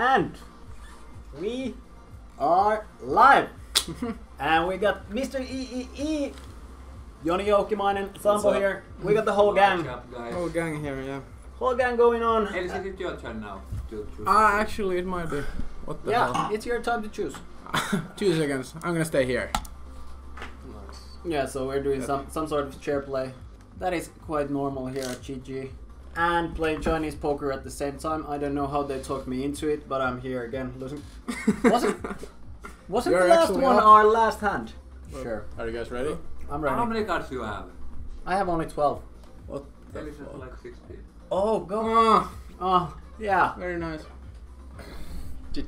And we are live. And we got Mr. EEE, Joni Jouhkimainen, Sampo here. We got the whole gang. Up, guys? Whole gang here, yeah. Whole gang going on. Hey, is it your turn now? Actually, it might be. What the hell? It's your time to choose. 2 seconds. I'm gonna stay here. Nice. Yeah, so we're doing some sort of chair play. That is quite normal here at GG. And playing Chinese poker at the same time. I don't know how they talked me into it, but I'm here again. Listen, wasn't the last one our last hand? Well, sure. Are you guys ready? I'm ready. How many cards do you have? I have only 12. What? Elky has like 60. Oh god. Yeah. Very nice. Ching,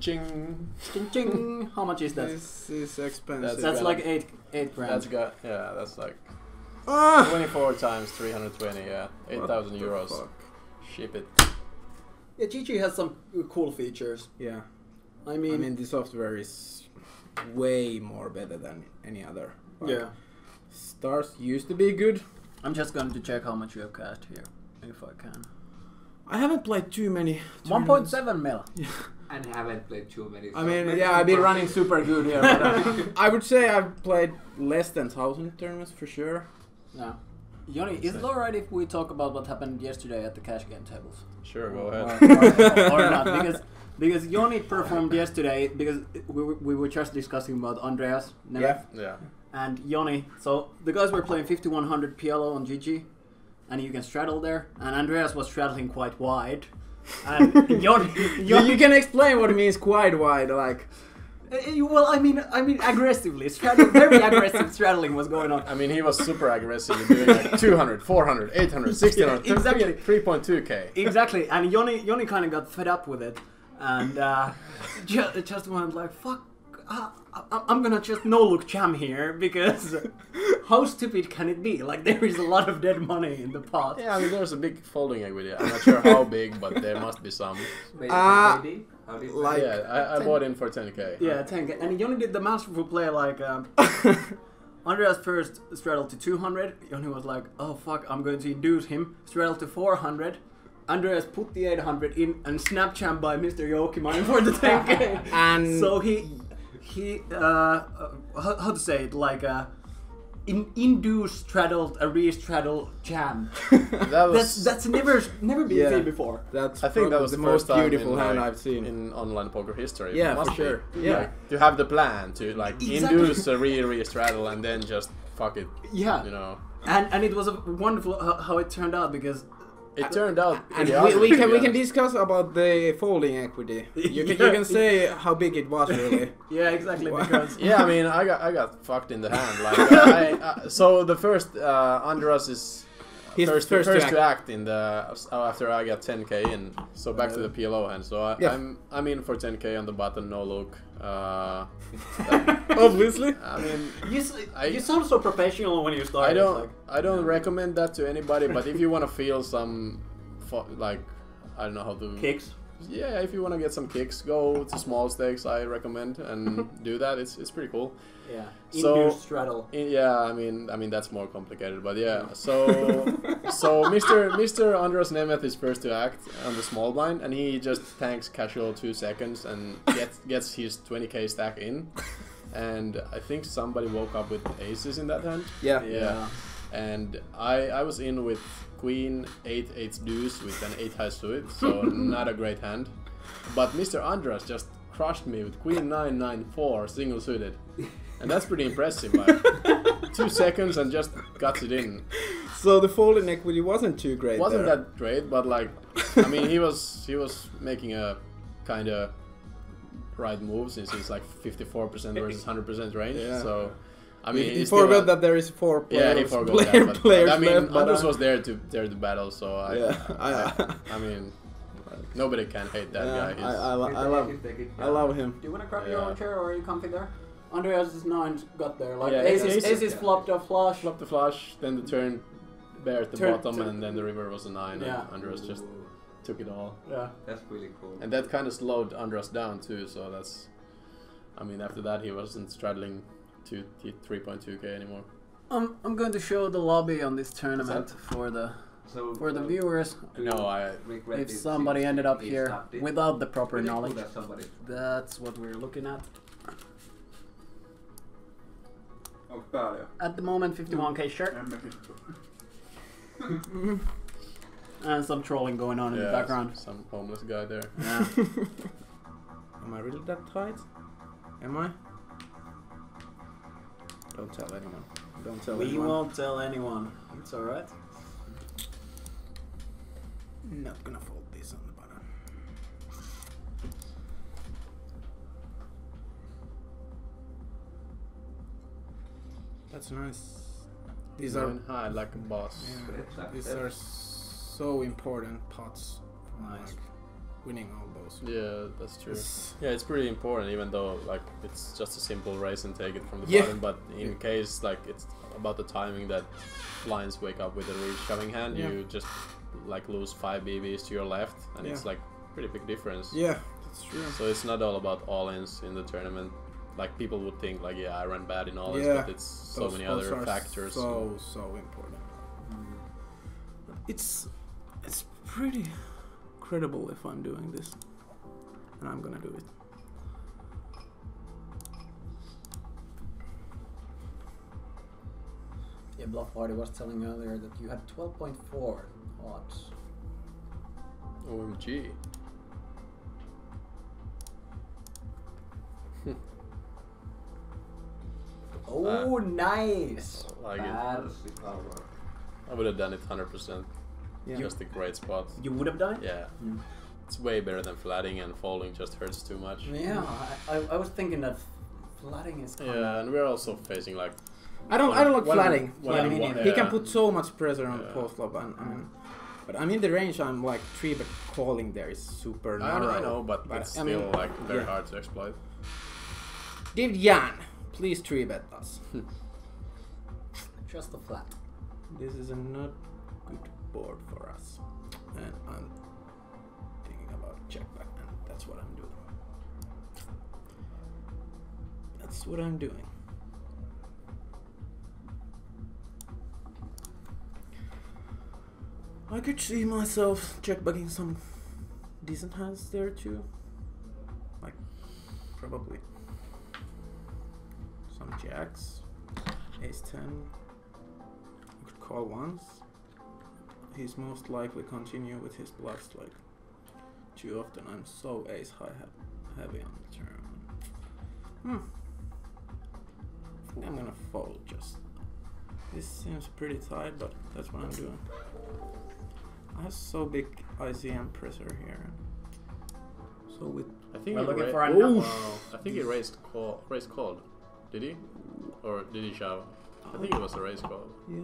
ching, ching. How much is that? This is expensive. That's like eight grand. That's got That's like 24 times 320. Yeah, 8,000 euros. Fuck? Ship it. Yeah, GG has some cool features. Yeah, I mean the software is way more better than any other. Like, yeah, stars used to be good. I'm just going to check how much you have cashed here, if I can. I haven't played too many. 1.7 mil. Yeah. And haven't played too many. I mean, yeah, I've been running super good here. But, I would say I've played less than 1,000 tournaments for sure. Yeah. Joni, is it alright if we talk about what happened yesterday at the cash game tables? Sure, go ahead. Or not, because Joni performed yesterday because we were just discussing about Andreas Nemeth. Yeah. And Joni, so the guys were playing 5100 PLO on GG, and you can straddle there, and Andreas was straddling quite wide. And you can explain what it means quite wide, like. Well, I mean, aggressively, very aggressive straddling was going on. I mean, he was super aggressive, doing like 200, 400, 800, 1600, yeah, exactly. 3.2k. Exactly, and Joni kind of got fed up with it, and just went like, fuck. I'm gonna just no-look jam here, because how stupid can it be? Like, there is a lot of dead money in the pot. Yeah, I mean, there's a big folding equity. I'm not sure how big, but there must be some. Maybe? Like, yeah, I bought in for 10k. Yeah, 10k. And Joni did the masterful play, like, Andreas first straddled to 200. Joni was like, oh, fuck, I'm going to induce him. Straddled to 400. Andreas put the 800 in and snap jam by Mr. Jouhkimainen for the 10k. And so he, how to say it, like induced, straddled, a re-straddle jam. that's never been seen before. That's, I think that was the most beautiful hand I've seen in online poker history. Yeah, for sure. Yeah. Like, to have the plan to, like, induce a re-straddle and then just fuck it. Yeah. You know. And it was a wonderful how it turned out, because it turned out, and we can discuss about the folding equity. You can say how big it was, really. Yeah, exactly. Because yeah, I mean, I got fucked in the hand. Like, so the first Andreas is first to act in the after I got 10k in. So back to the PLO hand. So I'm in for 10k on the button, no look. Obviously. I mean, you sound so professional when you start. I don't recommend that to anybody. But if you want to feel some, like, I don't know how to kicks. Yeah, if you want to get some kicks, go to small stakes. I recommend and do that. It's pretty cool. Yeah. So induced straddle. Yeah, I mean that's more complicated. But yeah, so Mr. Andreas Nemeth is first to act on the small blind, and he just tanks casual 2 seconds and gets his 20k stack in. And I think somebody woke up with aces in that hand. Yeah. Yeah. And I was in with queen, 8/8 deuce with an 8 high suit, so not a great hand. But Mr. Andreas just crushed me with queen 9/9/4 single suited, and that's pretty impressive. Like, 2 seconds and just guts it in. So the fall in equity wasn't too great. Wasn't there. That great, but like, I mean, he was making a kind of right move, since he's like 54% versus 100% range. Yeah. So. I mean, he forgot that there is 4 players. Yeah, he forgot that. But I mean, Anders was there to battle, so I mean, nobody can hate that guy. He's, I love him. Do you want to grab your own chair, or are you comfy there? Andreas' 9 got there. Like, aces flopped a flush. Flopped the flush, then the turn bear at the bottom, and then the river was a 9, and Andreas just took it all. Yeah, that's really cool. And that kind of slowed Andreas down too, so that's... I mean, after that he wasn't straddling 3.2k anymore. I'm going to show the lobby on this tournament for the So for the viewers, no, if somebody ended up here without the proper knowledge, that's what we're looking at. At the moment, 51k shirt. And some trolling going on in the background. Some homeless guy there. Yeah. Am I really that tight? Am I? Don't tell anyone. Don't tell anyone. We won't tell anyone. It's alright. Not gonna fold this on the bottom. That's nice. These are high like a boss. Yeah, these are so important pots. Nice. Like winning all those. Yeah, that's true. It's, yeah, it's pretty important, even though like it's just a simple raise and take it from the bottom. But in case like it's about the timing that blinds wake up with a really shoving hand, you just like lose 5 BBs to your left, and it's like pretty big difference. Yeah, that's true. So it's not all about all-ins in the tournament. Like people would think, like, yeah, I ran bad in all this, but it's so many other factors. So important. It's pretty credible if I'm doing this, and I'm gonna do it. Yeah, Bluff Party was telling earlier that you had 12.4 odds. OMG. Oh, nice! Like I would have done it 100%. Yeah. Just a great spot. You would have done it? Yeah. Mm. It's way better than flatting, and folding just hurts too much. Yeah, I was thinking that flatting is coming. Yeah, and we're also facing like... I don't like flatting. He can put so much pressure on the post flop. But I mean, the range I'm like 3, but calling there is super narrow. I know, but it's still like very hard to exploit. David Jan. Please 3-bet us. Just a flat. This is a not good board for us. And I'm thinking about checkback, and that's what I'm doing. That's what I'm doing. I could see myself checkbacking some decent hands there too. Like, probably. Jacks, ace-10, I could call once. He's most likely continue with his bluffs like too often. I'm so ace-high heavy on the turn. I'm gonna fold just. This seems pretty tight, but that's what I'm doing. I have so big ICM pressure here. So with I think we're looking for a no. I think he raised called. Did he? Or did he shove? I think it was a raise call. Yeah.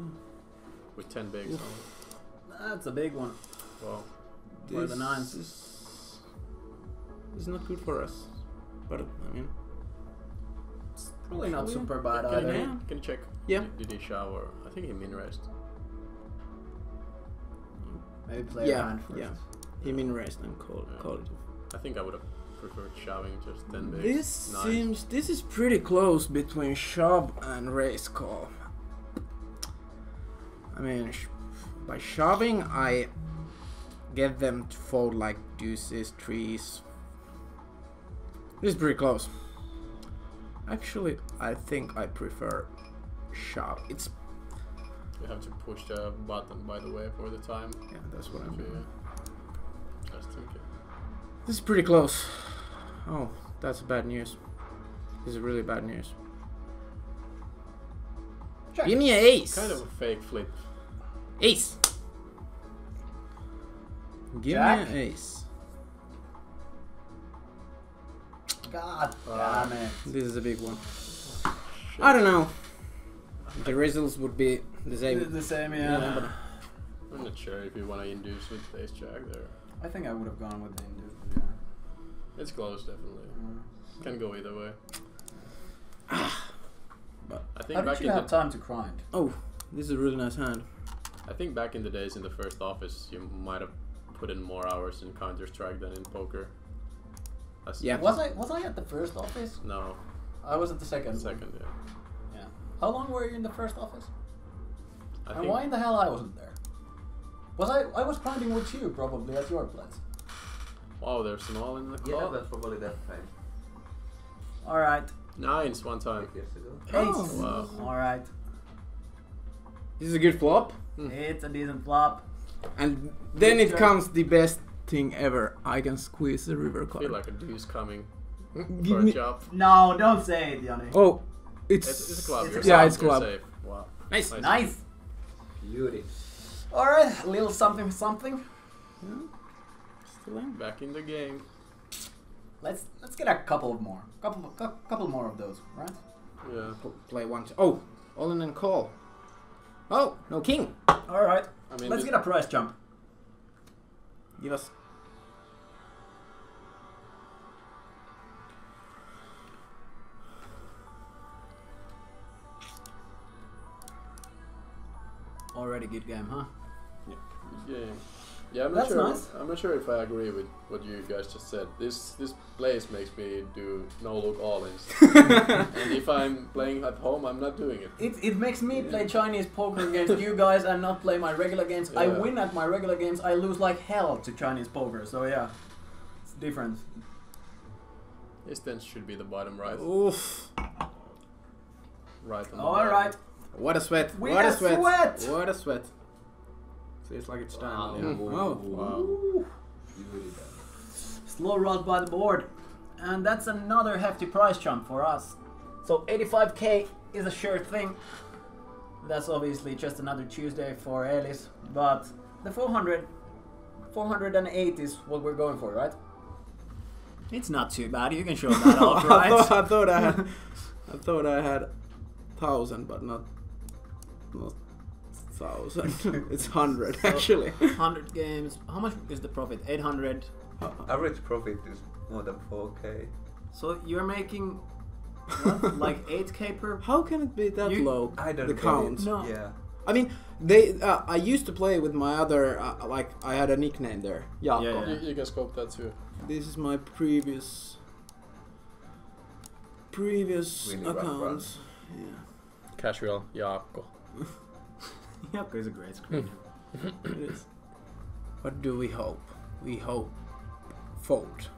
With 10 bigs on it. That's a big one. Wow. For the nines. It's not good for us. But, I mean... It's probably not super bad either. Can you check? Yeah. Did he shove? Or I think he min-raised. Maybe play around first. Yeah. He min-raised and called. I think I would have... preferred shoving just 10 bigs. This seems, this is pretty close between shove and raise call. I mean, by shoving I get them to fold like deuces, trees. This is pretty close. Actually, I think I prefer shove. It's you have to push the button, by the way, for the time. Yeah, that's what I'm doing. Just thinking. This is pretty close. Oh, that's bad news. This is really bad news. Check. Give me an ace. Kind of a fake flip. Ace. Give me an ace. God damn it. This is a big one. Oh, I don't know. The results would be the same. The same, yeah. I'm not sure if you want to induce with ace jack there. I think I would have gone with the induce. Yeah. It's close, definitely. Can go either way. But I think back in the time to grind. Oh, this is a really nice hand. I think back in the days in the first office, you might have put in more hours in Counter-Strike than in poker. That's was I at the first office? No, I was at the second. Second, yeah. How long were you in the first office? And why in the hell I wasn't there? I was grinding with you probably at your place. Wow, there's an all in the club. Yeah, that's probably that time. All right. Nines one time. 8 years ago. Oh. Wow. All right. This is a good flop. It's a decent flop. And then it comes the best thing ever. I can squeeze the river card. I feel like a deuce coming. Give me... No, don't say it, Joni. Oh, it's a club. It's yeah, it's club. Safe. Wow. Nice. Nice. Beauty. All right, a little something, something. Yeah. Still in. Back in the game. Let's get a couple more. Couple more of those, right? Yeah. Play one. Oh, all in and call. Oh, no king. All right. I mean, let's get a price jump. Give us. Already good game, huh? Yeah. Yeah, I'm not nice. I'm not sure if I agree with what you guys just said. This place makes me do no-look all-ins. And if I'm playing at home, I'm not doing it. It makes me play Chinese poker against you guys and not play my regular games. Yeah. I win at my regular games, I lose like hell to Chinese poker, so yeah. It's different. This then should be the bottom right. Oof. Right on the bottom. Right. What a sweat. What a sweat. What a sweat. Feels like it's time. Wow. Yeah. Oh, wow. Slow roll by the board. And that's another hefty price jump for us. So 85k is a sure thing. That's obviously just another Tuesday for Eelis. But the 408 is what we're going for, right? It's not too bad. You can show that off, right? I thought I had 1,000, but not 1,000. It's 100 actually. 100 games. How much is the profit? 800. Average profit is more than 4k. So you're making what, like 8k per. How can it be that low? I don't know. The count. No. Yeah. I mean, I used to play with my other. Like I had a nickname there. Yeah. You can scope that too. This is my previous really accounts. Yeah. Casual Jaakko. Jaakko is a great screen. It is. What do we hope? We hope fold.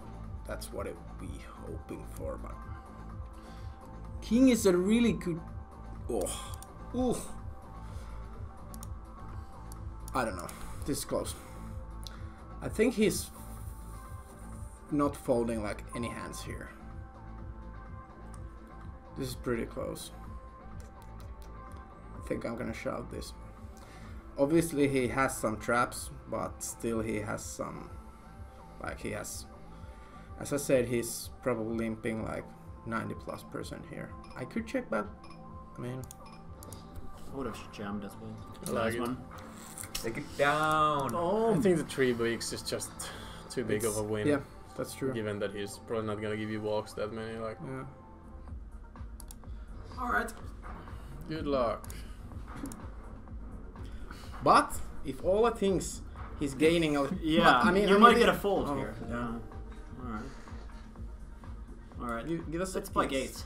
That's what we hoping for. But king is a really good. Oh, oh. I don't know. This is close. I think he's not folding like any hands here. This is pretty close. I think I'm gonna shove this. Obviously he has some traps, but still he has some, like he has, as I said, he's probably limping like 90+% here. I could check back. I mean, I would have jammed as well. Nice one. Take it down. Oh, I think the 3 weeks is just too big of a win. Yeah, that's true. Given that he's probably not gonna give you walks that many, like. Yeah. All right. Good luck. But if all the things he's gaining, I mean, you might get a fold here. Yeah. All right. Give us. Let's play eight.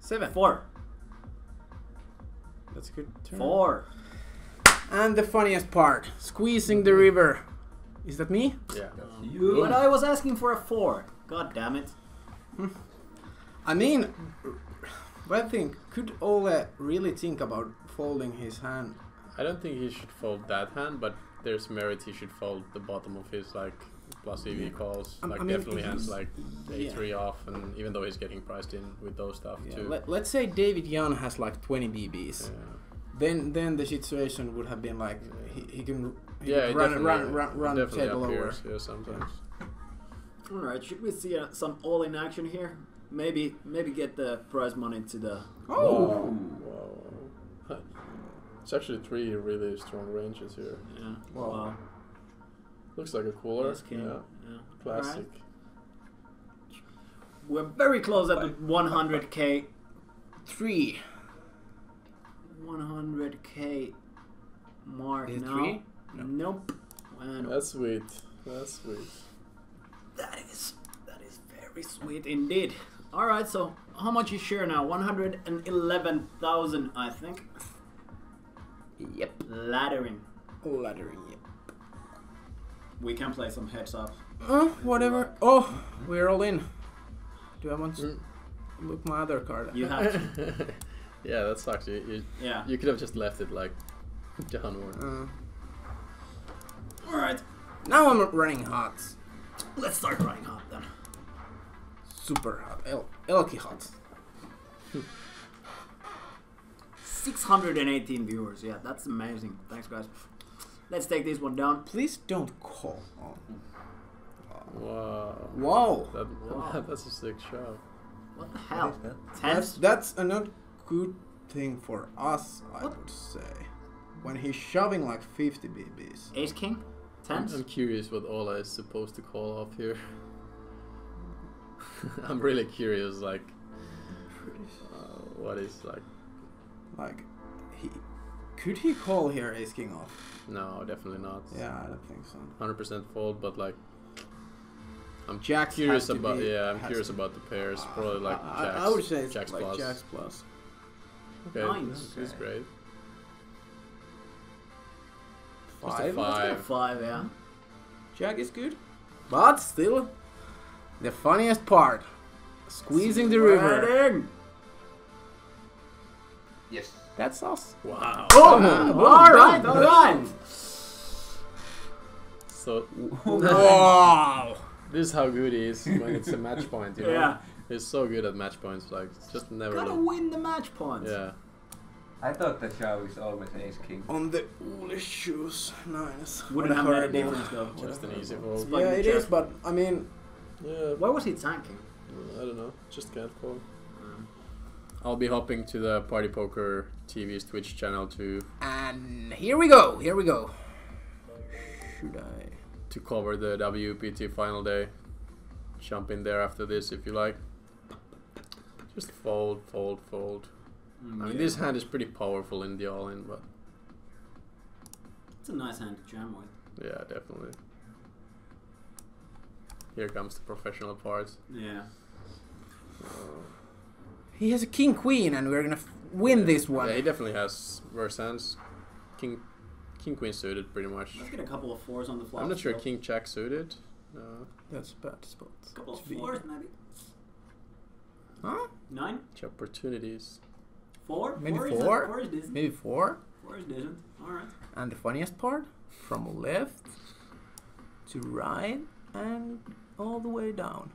7 4. That's a good turn. 4. And the funniest part, squeezing the river. Is that me? Yeah. But I was asking for a 4. God damn it. I mean, I think could Ole really think about folding his hand? I don't think he should fold that hand, but there's merit he should fold the bottom of his like plus EV calls. Like I mean, definitely hands like A3 off, and even though he's getting priced in with those stuff too. Let's say David Jan has like 20 BBs, then the situation would have been like he can run the table over. Yeah, sometimes. All right, should we see some all in action here? Maybe get the prize money to the. Oh! Wow. It's actually 3 really strong ranges here. Yeah. Wow. Looks like a cooler. Yes, yeah. Classic. Right. We're very close at the 100k. 3. 100k mark now. 3? No. Nope. And that's sweet. That's sweet. That is very sweet indeed. All right, so how much is share now? 111,000, I think. Yep. Laddering. Laddering. Yep. We can play some heads up. Whatever. Oh, we're all in. Do I want to look my other card? You have to. Yeah, that sucks. You could have just left it like downward. Alright. Now I'm running hot. Let's start running hot then. Super hot. Elky hot. 618 viewers. Yeah, that's amazing. Thanks, guys. Let's take this one down. Please don't call. Oh. Wow. Wow. That's a sick shot. What the hell? What that? That's a not good thing for us, I would say. When he's shoving like 50 BBs. Ace King? Tens? I'm curious what all I is supposed to call off here. I'm really curious, like, what is like. Like, could he call here Ace King off? No, definitely not. Yeah, I don't think so. 100% fold, but like, I'm Jacks curious about. Yeah, I'm curious about the pairs. Probably like Jacks. I would say it's Jacks like plus. Jacks plus. Okay, this is great. Five, yeah. Jack is good, but still, the funniest part, squeezing the river. Yes. That's us. Wow. Oh, all right. So, wow. This is how good he is when it's a match point. You know? Yeah. He's so good at match points. Like, just never. Gotta win the match points. Yeah. I thought the show is always Ace King. On the Ule shoes, nice. Wouldn't have made a difference though. Just an easy roll. Yeah, it is, but I mean, yeah. Why was he tanking? I don't know. Just can't call. I'll be hopping to the Party Poker TV's Twitch channel too. And here we go. Here we go. Should I? To cover the WPT final day. Jump in there after this if you like. Just fold, fold, fold. I mean, this hand is pretty powerful in the all-in, but it's a nice hand to jam with. Yeah, definitely. Here comes the professional part. Yeah. He has a king queen, and we're gonna win this one. Yeah, he definitely has worse hands. King queen suited, pretty much. Let's get a couple of fours on the flop. I'm not sure king jack suited. No, that's a bad spot. A couple of fours, maybe. Huh? Nine. Opportunities. Four? Maybe four? Four is decent. Maybe four? Four is decent. Alright. And the funniest part, from left to right and all the way down.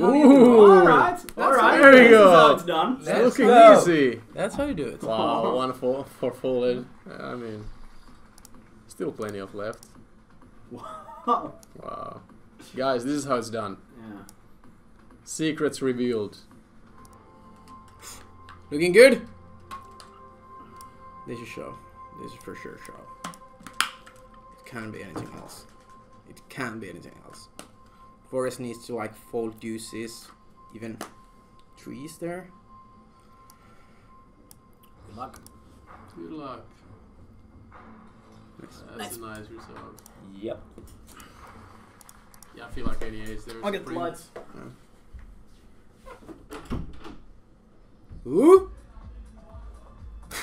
Alright. Alright. There you go. It's done. That's looking easy. That's how you do it. Wow. 1 4 for folded. I mean, still plenty of left. Wow. Wow. Guys, this is how it's done. Yeah. Secrets revealed. Looking good? This is show. This is for sure show. It can't be anything else. It can't be anything else. Forest needs to like fold deuces, even trees there. Good luck. Good luck. Nice. That's a nice result. Yep. Yeah, I feel like 88 is there. I'll get the lights. Ooh!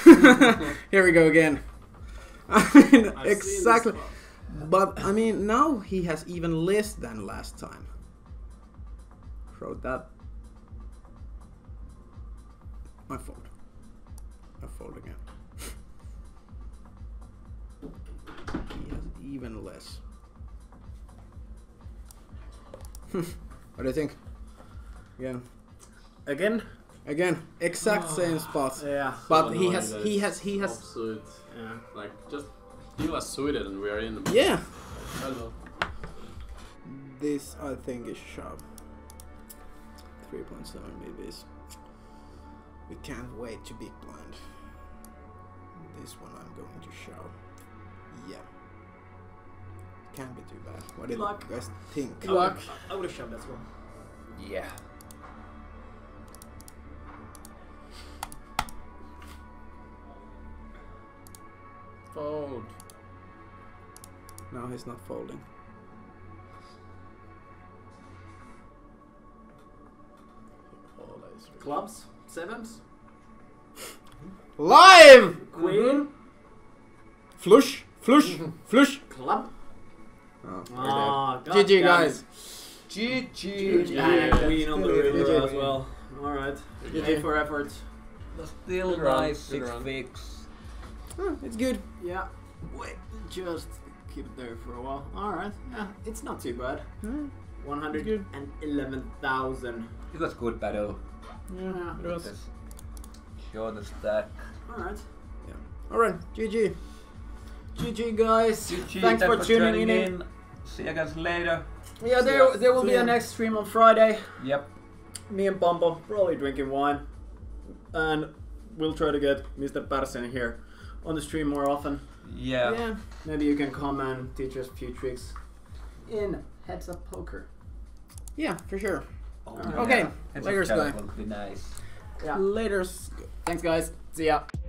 Here we go again. I mean, exactly. But I mean, now he has even less than last time. Wrote that. My fault. I fold again. He has even less. What do you think? Again. Again? Again, exact same spots. Yeah, but he has absolute, yeah, like just deal us suited and we are in. Yeah. Hello. This I think is sharp. 3.7 BBs. We can't wait to be blind. This one I'm going to show. Yeah. Can't be too bad. What do you guys think? Good luck. I would have shoved that one. Yeah. Fold. No, he's not folding. Clubs? Sevens? Live! Queen? Flush? Flush? Flush? Club? GG, guys. GG. And a queen on the river as well. Alright. Pay for efforts. Still nice 6 fix. It's good. Yeah. Wait, just keep it there for a while. Alright. Yeah, it's not too bad. 111,000. It was good battle. Yeah, it was. Show the stack. Alright. Yeah. Alright, GG. GG, guys. GG. Thanks for tuning in. See you guys later. Yeah, there will be a next stream on Friday. Yep. Me and Pampo probably drinking wine. And we'll try to get Mr. Pärssinen here on the stream more often. Yeah. Yeah. Maybe you can come and teach us a few tricks in Heads Up Poker. Yeah, for sure. Oh, okay. Yeah. Laters, guys. Will be nice. Yeah. Laters. Thanks, guys. See ya.